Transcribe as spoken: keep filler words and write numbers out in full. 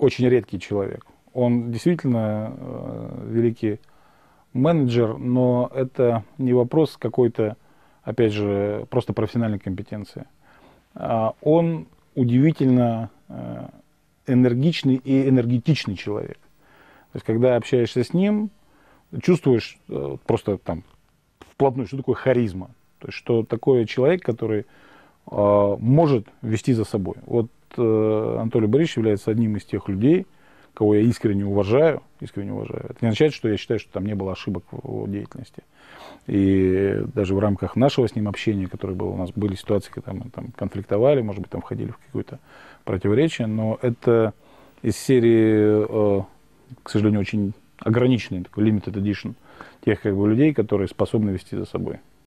очень редкий человек. Он действительно э, великий менеджер, но это не вопрос какой-то, опять же, просто профессиональной компетенции. А он удивительно э, энергичный и энергетичный человек. То есть, когда общаешься с ним, чувствуешь э, просто там вплотную, что такое харизма. То есть, что такое человек, который э, может вести за собой. Вот э, Анатолий Борисович является одним из тех людей, кого я искренне уважаю, искренне уважаю. Это не означает, что я считаю, что там не было ошибок в его деятельности. И даже в рамках нашего с ним общения, которое было у нас, были ситуации, когда мы там конфликтовали, может быть, там входили в какое-то противоречие, но это из серии, э, к сожалению, очень ограниченный, такой limited edition, тех как бы людей, которые способны вести за собой.